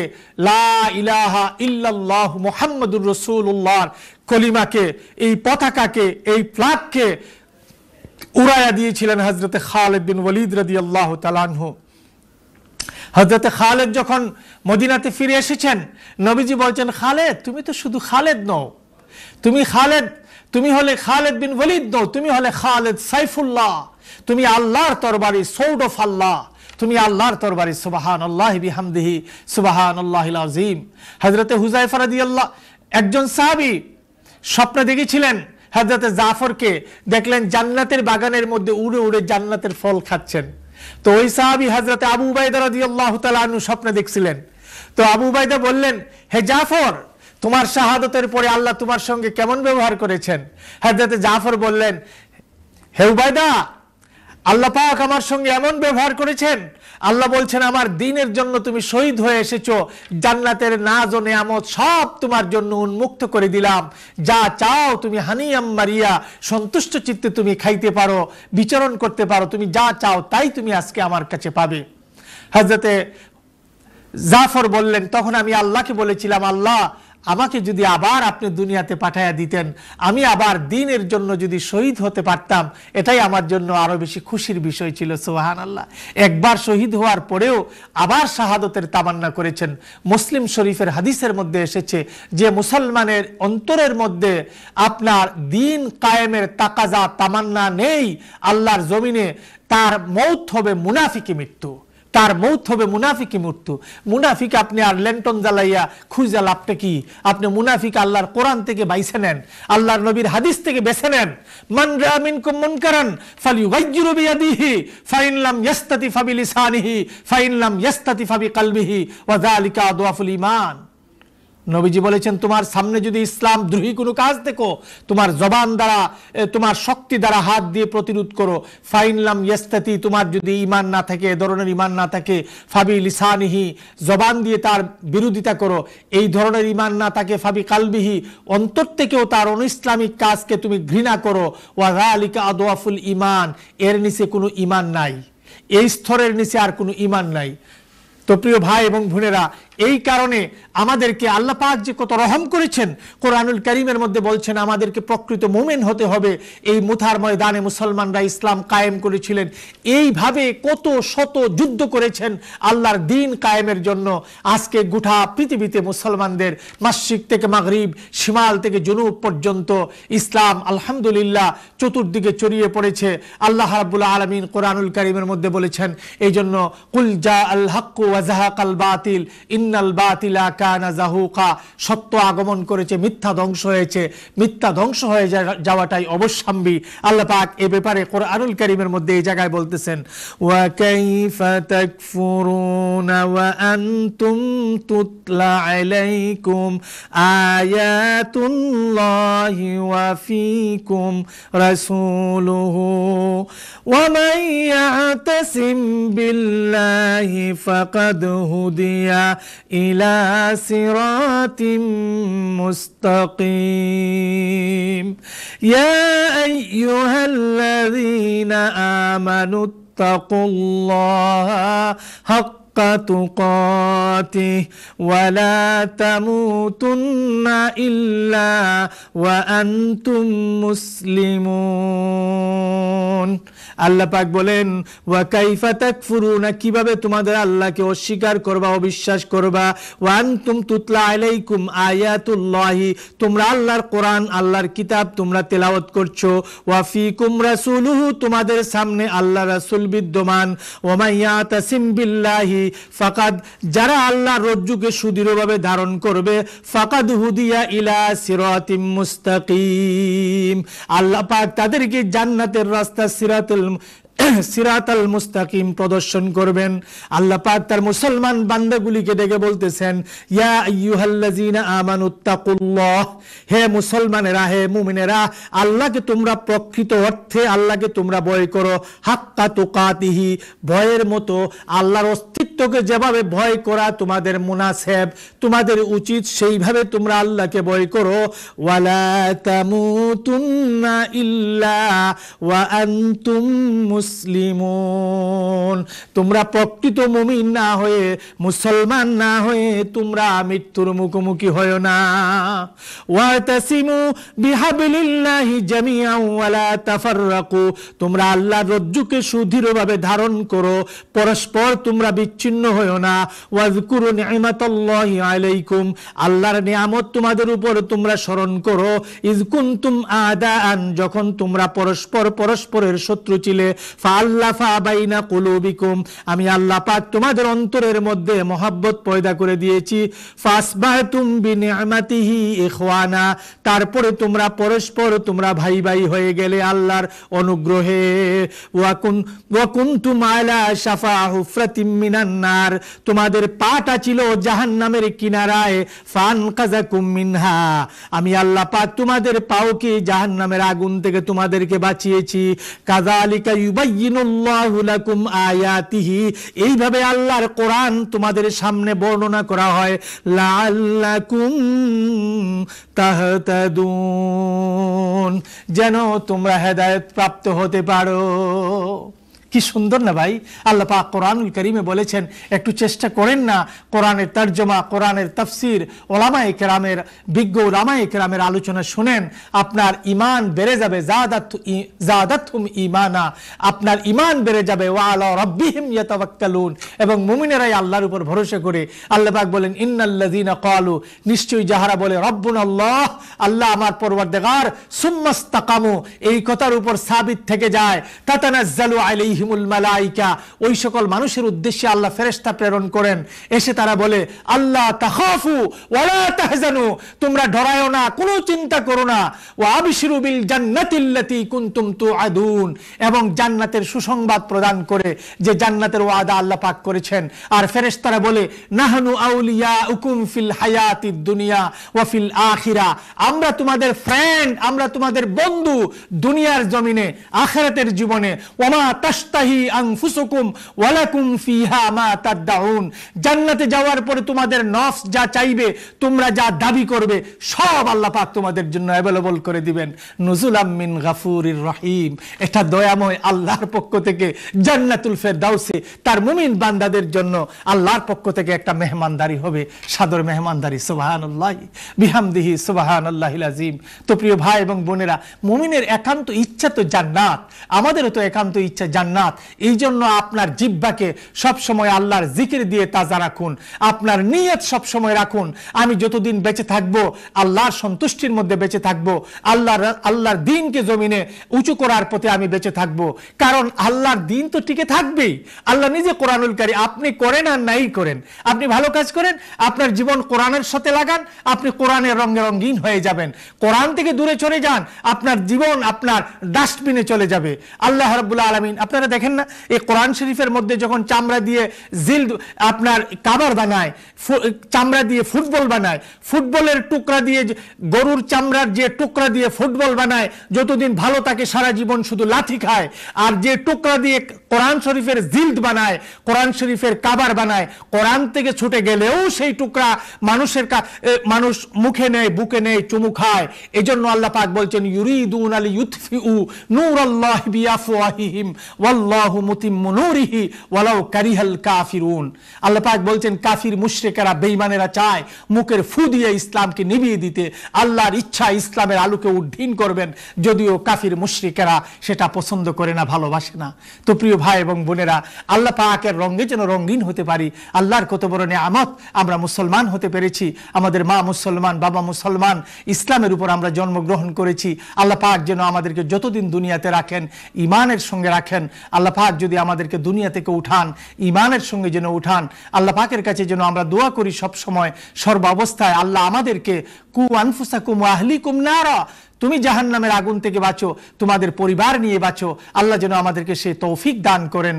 লা ইলাহা ইল্লাল্লাহ মুহাম্মাদুর রাসূলুল্লাহর কলিমাকে, এই পতাকাকে, এই ফ্ল্যাগকে উড়াইয়া দিয়েছিলেন হযরতে খালিদ বিন ওয়ালিদ রাদিয়াল্লাহু তাআলা আনহু। হযরতে খালিদ যখন মদিনাতে ফিরে এসেছেন নবীজি বলছেন, খালিদ তুমি তো শুধু খালিদ নও, তুমি খালিদ তুমি হলে খালিদ বিন ওয়ালিদ নও, তুমি হলে খালিদ সাইফুল্লাহ, তুমি আল্লাহর তরবারি, সৌড অফ আল্লাহ, তুমি আল্লাহর তরবারি। সুবহানাল্লাহি বিহামদিহি সুবহানাল্লাহিল আযীম। হযরতে হুযায়ফা রাদিয়াল্লাহ একজন সাহাবী স্বপ্নে দেখেছিলেন হযরতে জাফরকে, দেখলেন জান্নাতের বাগানের মধ্যে উড়ে উড়ে জান্নাতের ফল খাচ্ছেন। তো ওই সাহাবী হযরতে আবু উবাইদা রাদিয়াল্লাহু তাআলা আনহু স্বপ্নে দেখছিলেন। তো আবু উবাইদা বললেন, হে জাফর, তোমার শাহাদতের পরে আল্লাহ তোমার সঙ্গে কেমন ব্যবহার করেছেন? হযরতে জাফর বললেন, হে উবাইদা, আল্লাহ পাক আমার সঙ্গে এমন ব্যবহার করেছেন, আল্লাহ বলছেন আমার দ্বীনের জন্য তুমি শহীদ হয়ে এসেছো, জান্নাতের নাজ ও নিয়ামত সব তোমার জন্য উন্মুক্ত করে দিলাম, যা চাও তুমি হানিয়াম মারিয়া সন্তুষ্ট চিত্তে তুমি খাইতে পারো, বিচরণ করতে পারো, তুমি যা চাও তাই তুমি আজকে আমার কাছে পাবে। হযরতে জাফর বললেন, তখন আমি আল্লাহকে বলেছিলাম, আল্লাহ আমাকে যদি আবার আপনি দুনিয়াতে পাঠাইয়া দিতেন, আমি আবার দ্বীনের জন্য যদি শহীদ হতে পারতাম, এটাই আমার জন্য আরো বেশি খুশির বিষয় ছিল। সুবহানাল্লাহ, একবার শহীদ হওয়ার পরেও আবার শাহাদতের তামান্না করেছেন। মুসলিম শরীফের হাদিসের মধ্যে এসেছে যে মুসলমানের অন্তরের মধ্যে আপনার দ্বীন কায়েমের তাকাজা তামান্না নেই, আল্লাহর জমিনে তার মৌত হবে মুনাফিকি মৃত্যু, তার মৌত হবে মুনাফিকি মৃত্যু। মুনাফিক আপনি আর ল্যান্টন জ্বালাইয়া খুঁজা লাভটা কি? আপনি মুনাফিক আল্লাহর কোরআন থেকে বাইছে নেন, আল্লাহর নবীর হাদিস থেকে বেছে নেন। মান রা মিনকুম মুনকারান ফালইউগাইয়িরু বিয়াদিহি ফাইন লাম ইস্তাতিফ বিলিসানিহি ফাইন লাম ইস্তাতিফ বিকলবিহি ওয়া যালিকা আদওয়াফুল ঈমান। নবীজি বলেছেন, তোমার সামনে যদি ইসলাম দ্রোহী কোনো কাজ দেখো, তোমার জবান দ্বারা, তোমার শক্তি দ্বারা হাত দিয়ে প্রতিরোধ করো। ফাইনলাম ইস্তাতি, তোমার যদি ইমান না থাকে, এ ধরনের ইমান না থাকে, ফাবি লিসানিহি, জবান দিয়ে তার বিরোধিতা করো। এই ধরনের ইমান না থাকে, ফাবি কালবিহি, অন্তর থেকেও তার অন ইসলামিক কাজকে তুমি ঘৃণা করো। ওয়া যালিকা আদওয়াফুল ঈমান, এর নিচে কোনো ইমান নাই, এই স্তরের নিচে আর কোনো ইমান নাই। তো প্রিয় ভাই এবং বোনেরা, এই কারণে আমাদেরকে আল্লাহ পাক যে কত রহম করেছেন কোরআনুল কারীমের মধ্যে বলছেন আমাদেরকে প্রকৃত মুমিন হতে হবে। এই মুতার ময়দানে মুসলমানরা ইসলাম কায়েম করেছিলেন, এইভাবে কত শত যুদ্ধ করেছেন আল্লাহর দিন কায়েমের জন্য। আজকে গোটা পৃথিবীতে মুসলমানদের মাশরিক থেকে মাগরিব, শিমাল থেকে জুনুব পর্যন্ত ইসলাম আলহামদুলিল্লাহ চতুর্দিকে ছড়িয়ে পড়েছে। আল্লাহ রাব্বুল আলামিন কোরআনুল কারীমের মধ্যে বলেছেন এই জন্য কুল জা আল হক ওয়া যাহাকাল বাতিল ইন্নাল বাতিলা কানা যাহুকা, সত্য আগমন করেছে, মিথ্যা ধ্বংস হয়েছে, মিথ্যা ধ্বংস হয়ে যাওয়াটাই অবশ্যম্ভাবী। আল্লাহ পাক এ ব্যাপারে কোরআনুল কারীমের মধ্যে এই জায়গায় বলতেছেন ওয়া কাইফা তাকফুরুনা ওয়া আনতুম তুতলা আলাইকুম আয়াতুল্লাহি ওয়া ফীকুম রাসূলুহু ওয়া মান ইয়াতাসিম বিল্লাহি ফাকাদ হুদিয়া ইলা সিরাতিম মুস্তাকিম। ইয়া আইয়ুহাল্লাযীনা আমানু তাকুল্লাহা হাক تقاته ولا تموتن إلا وأنتم مسلمون। আল্লাহ পাক বলেন ওয়া কাইফা তাকফুরুনা, কিভাবে তোমাদের আল্লাহকে অস্বীকার করবা, অবিশ্বাস করবা। ওয়া আনতুম তুতলা আলাইকুম আয়াতুল্লাহি, তোমরা আল্লাহর কোরআন আল্লাহর কিতাব তোমরা তেলাওয়াত করছো। ওয়া ফীকুম রাসূলুহু, তোমাদের সামনে আল্লাহ রাসূল বিদ্যমান। ওয়া মান ইয়াতাসিম বিল্লাহি ফাকাদ, যারা আল্লাহর রজ্জুকে সুদৃঢ়ভাবে ধারণ করবে। ফাকাদ হুদিয়া ইলা সিরাতিম মুস্তাকিম, আল্লাহ পাক তাদেরকে জান্নাতের রাস্তা সিরাতুল সিরাতাল মুস্তাকিম প্রদর্শন করবেন। আল্লাহ পাক তার মুসলমান বান্দাগুলিকে ডেকে বলতেছেন ইয়া আইয়ুহাল্লাযীনা আমানুত্তাকুল্লাহ, হে মুসলমানেরা, হে মুমিনেরা, আল্লাহকে তোমরা প্রকৃত অর্থে আল্লাহকে তোমরা ভয় করো। হাক্কা তুকাতিহি, ভয়ের মতো আল্লাহর অস্তিত্বকে যেভাবে ভয় করা তোমাদের মুনাসেব, তোমাদের উচিত, সেইভাবে তোমরা আল্লাহকে ভয় করো। ওয়ালা তামুতুন্না ইল্লা ওয়া আনতুম মুসলিমুন, তোমরা প্রকৃত মুমিন না হয়ে, মুসলমান না হয়ে তোমরা মৃত্যুর মুখোমুখি হয় না। ওয়াতাসিমু বিহাবিলিল্লাহি জামিআ ওয়া লা তাফাররাকু, তোমরা আল্লাহর রজ্জুকে সুদৃঢ়ভাবে ধারণ করো, পরস্পর তোমরা বিচ্ছিন্ন হয় না। ওয়াযকুরু নি'মাতাল্লাহি আলাইকুম, আল্লাহর নিয়ামত তোমাদের উপর তোমরা স্মরণ করো। ইয কুনতুম আদাআন, যখন তোমরা পরস্পর পরস্পরের শত্রু ছিলে। ফাআল্লাফা বাইনা কুলুবিকুম, আমি আল্লাহ পাক তোমাদের অন্তরের মধ্যে মহব্বত পয়দা করে দিয়েছি। ফাসবাহতুম বিনিআমাতিহি ইখওয়ানা, তারপরে তোমরা পরস্পর তোমরা ভাই ভাই হয়ে গেলে আল্লাহর অনুগ্রহে। ওয়াকুন ওয়াকুনতুম আলা শাফা হুফরাতিম মিনান নার, তোমাদের পাটা ছিল জাহান্নামের কিনারায়। ফানকাযাকুম মিনহা, আমি আল্লাহ পাক তোমাদের পাওকে জাহান্নামের আগুন থেকে তোমাদেরকে বাঁচিয়েছি। কাযালিকা ইউবায়্যিনুল্লাহু লাকুম আয়াতিহি, এইভাবে আল্লাহর কোরআন তোমাদের সামনে বর্ণনা করা হয়। লাআল্লাকুম তাহতাদুন, যেন তোমরা হেদায়েত প্রাপ্ত হতে পারো। কি সুন্দর না ভাই, আল্লাহ পাক কোরআনুল কারীমে বলেছেন। একটু চেষ্টা করেন না কোরআনের তর্জমা, কোরআনের তাফসির, ওলামায়ে কেরামের, বিজ্ঞ ওলামায়ে কেরামের আলোচনা শুনেন, আপনার ইমান বেড়ে যাবে। জাদাত জাদাতহুম ইমানা, আপনার ইমান বেড়ে যাবে। ওয়া আলা রাব্বিহিম ইয়াতাওয়াক্কালুন, এবং মুমিনেরাই আল্লাহর উপর ভরসা করে। আল্লাহ পাক বলেন ইন্নাল্লাযীনা ক্বালু, নিশ্চয়ই যাহারা বলে রব্বুনাল্লাহ, আল্লাহ আমার পরওয়ারদিগার। সুম্মাস্তাকামু, এই কথার উপর সাবিত থেকে যায়। তাতানাজ্জালু আলাইহি মালাইকা, ওই সকল মানুষের উদ্দেশ্যে আল্লাহ ফেরেশতা প্রেরণ করেন, এসে তারা বলে আল্লাহ তাখাফু ওয়ালা তাহজানু, তোমরা ডরায়ো না, কোনো চিন্তা করো না। ওয়া আবশিরু বিল জান্নাতিল্লাতী কুনতুম তুআদুন, এবং জান্নাতের সুসংবাদ প্রদান করে, যে জান্নাতের ওয়াদা আল্লাহ পাক করেছেন। আর ফেরেশতারা বলে নাহনু আউলিয়াউকুম ফিল হায়াতিদ দুনিয়া ওয়া ফিল আখিরা, আমরা তোমাদের ফ্রেন্ড, আমরা তোমাদের বন্ধু দুনিয়ার জমিনে, আখিরাতের জীবনে। ওয়া মা তাশ तश्ताही अंफुसुकुम वलाकुम फीहा मा तदउन जन्नते যাওয়ার পরে তোমাদের নফস যা চাইবে তোমরা যা দাবি করবে সব আল্লাহ পাক তোমাদের জন্য अवेलेबल করে দিবেন নুজুলাম মিন গাফুরির রহিম এটা দয়াময় আল্লাহর পক্ষ থেকে জান্নাতুল ফেরদাউসে তার মুমিন বান্দাদের জন্য আল্লাহর পক্ষ থেকে একটা মেহমানদারি হবে সাদর মেহমানদারি সুবহানাল্লাহ বিহামদিহি সুবহানাল্লাহিল আযীম। তো প্রিয় ভাই এবং বোনেরা মুমিনের একান্ত ইচ্ছা তো জান্নাত আমাদেরও তো একান্ত ইচ্ছা জান্নাত এইজন্য আপনার জিহ্বাকে সব সময় আল্লাহর জিকির দিয়ে তাজা রাখুন আপনার নিয়ত সব সময় রাখুন আমি যতদিন বেঁচে থাকব আল্লাহর সন্তুষ্টির মধ্যে বেঁচে থাকব আল্লাহর আল্লাহর দ্বীনকে জমিনে উঁচু করার পথে আমি বেঁচে থাকব কারণ আল্লাহর দ্বীন তো টিকে থাকবেই আল্লাহ নিজে কোরআনুল কারীম আপনি করেন আর নাই করেন আপনি ভালো কাজ করেন আপনার জীবন কোরআনের সাথে লাগান আপনি কোরআনের রঙে রঙিন হয়ে যাবেন কোরআন থেকে দূরে চলে যান আপনার জীবন আপনার ডাস্টবিনে চলে যাবে আল্লাহ রাব্বুল আলামিন আপনারা দেখেন না এই কোরআন শরীফের মধ্যে যখন চামড়া দিয়ে জিলদ আপনার কভার বানায় চামড়া দিয়ে ফুটবল বানায় ফুটবলের টুকরা দিয়ে গরুর চামড়ার যে টুকরা দিয়ে ফুটবল বানায় যতদিন ভালো থাকে সারা জীবন শুধু লাথি খায় আর যে টুকরা দিয়ে কোরআন শরীফের জিলদ বানায় কোরআন শরীফের কভার বানায় কোরআন থেকে ছুটে গেলেও সেই টুকরা মানুষের মানুষ মুখে নেয় বুকে নেয় চুমু খায় এজন্য আল্লাহ পাক বলছেন ইউরিদুনা লিইউতফিউ নূরাল্লাহি বিআফওয়াহিহিম ওয়াল্লাহু মুতিম্মু নূরিহি ওয়ালাউ কারিহাল কাফিরুন। আল্লাহ পাক বলছেন কাফির মুশরিকেরা বেঈমানেরা চায় মুখের ফু দিয়ে ইসলামকে নিভিয়ে দিতে আল্লাহর ইচ্ছা ইসলামের আলোকে উদ্দিন করবেন যদিও কাফির মুশরিকেরা সেটা পছন্দ করে না ভালোবাসে না। তো প্রিয় ভাই এবং বোনেরা আল্লাহ পাকের রঙে যেন রঙিন হতে পারি আল্লাহর কত বড় নিয়ামত আমরা মুসলমান হতে পেরেছি আমাদের মা মুসলমান বাবা মুসলমান ইসলামের উপর আমরা জন্মগ্রহণ করেছি আল্লাহ পাক যেন আমাদেরকে যতদিন দুনিয়াতে রাখেন ইমানের সঙ্গে রাখেন আল্লাহ পাক যদি আমাদেরকে দুনিয়া থেকে উঠান ইমানের সঙ্গে যেন উঠান আল্লাহ পাকের কাছে যেন আমরা দোয়া করি সব সময় সর্বাবস্থায় আল্লাহ আমাদেরকে কু আনফুসাকুম ওয়া আহলিকুম নারা তুমি জাহান্নামের আগুন থেকে বাঁচো তোমাদের পরিবার নিয়ে বাঁচো আল্লাহ যেন আমাদেরকে সে তৌফিক দান করেন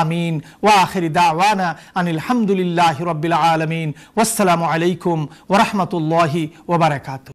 আমিন ওয়া আখিরি দাওয়ানা আনিল হামদুলিল্লাহি রাব্বিল আলামিন ওয়াসসালামু আলাইকুম ওয়া রাহমাতুল্লাহি ওয়া বারাকাতুহু।